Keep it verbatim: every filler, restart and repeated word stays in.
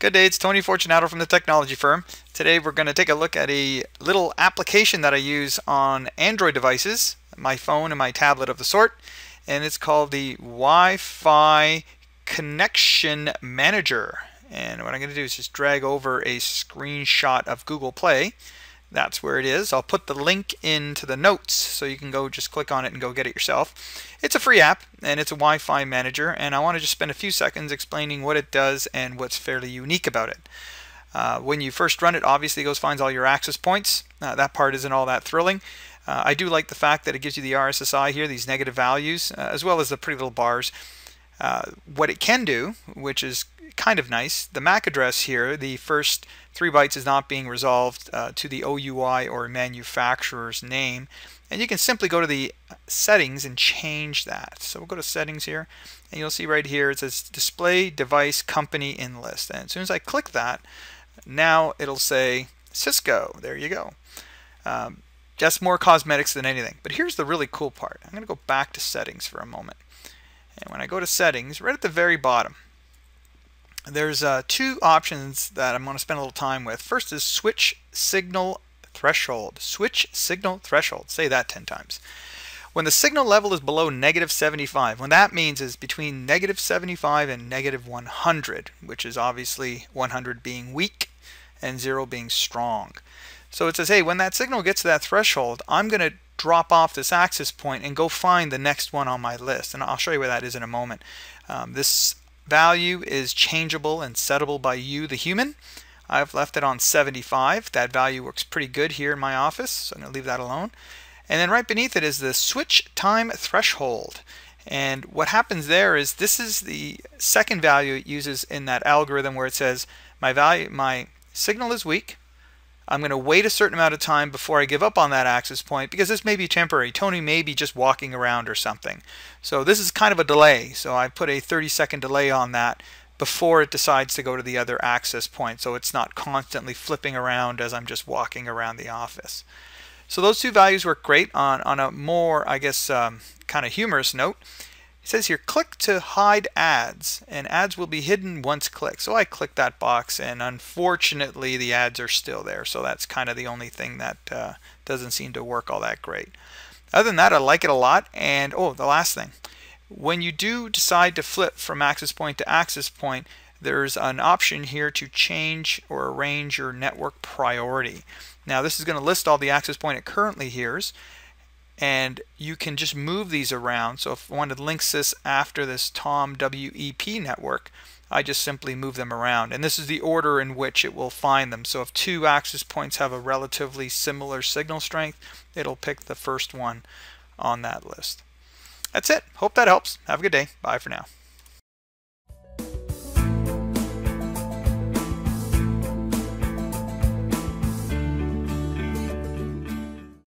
Good day, it's Tony Fortunato from The Technology Firm. Today we're going to take a look at a little application that I use on Android devices, my phone and my tablet of the sort, and it's called the Wi-Fi Connection Manager. And what I'm going to do is just drag over a screenshot of Google Play. That's where it is. I'll put the link into the notes so you can go just click on it and go get it yourself. It's a free app and it's a Wi-Fi manager, and I want to just spend a few seconds explaining what it does and what's fairly unique about it. Uh, when you first run it, obviously it goes finds all your access points. Uh, that part isn't all that thrilling. Uh, I do like the fact that it gives you the R S S I here, these negative values, uh, as well as the pretty little bars. Uh, what it can do, which is kind of nice, the M A C address here, the first three bytes is not being resolved uh, to the O U I or manufacturer's name, and you can simply go to the settings and change that. So we'll go to settings here, and you'll see right here it says display device company in list, and as soon as I click that, now it'll say Cisco. There you go. Um, that's more cosmetics than anything, but here's the really cool part. I'm going to go back to settings for a moment, and when I go to settings, right at the very bottom, there's uh, two options that I'm going to spend a little time with. First is switch signal threshold. Switch signal threshold. Say that ten times. When the signal level is below negative seventy-five, what that means is between negative seventy-five and negative one hundred, which is obviously one hundred being weak and zero being strong. So it says, hey, when that signal gets to that threshold, I'm going to drop off this access point and go find the next one on my list. And I'll show you where that is in a moment. Um, this value is changeable and settable by you, the human. I've left it on seventy-five. That value works pretty good here in my office, so I'm going to leave that alone. And then right beneath it is the switch time threshold. And what happens there is this is the second value it uses in that algorithm where it says my value, my signal is weak. I'm going to wait a certain amount of time before I give up on that access point because this may be temporary. Tony may be just walking around or something. So this is kind of a delay. So I put a thirty second delay on that before it decides to go to the other access point, so it's not constantly flipping around as I'm just walking around the office. So those two values work great. On, on a more, I guess, um, kind of humorous note, it says here, click to hide ads, and ads will be hidden once clicked. So I click that box, and unfortunately the ads are still there. So that's kind of the only thing that uh, doesn't seem to work all that great. Other than that, I like it a lot. And oh, the last thing, when you do decide to flip from access point to access point, there's an option here to change or arrange your network priority. Now this is going to list all the access point it currently hears, and you can just move these around. So if I wanted to link this after this Tom W E P network, I just simply move them around, and this is the order in which it will find them. So if two access points have a relatively similar signal strength, it'll pick the first one on that list. That's it. Hope that helps. Have a good day. Bye for now.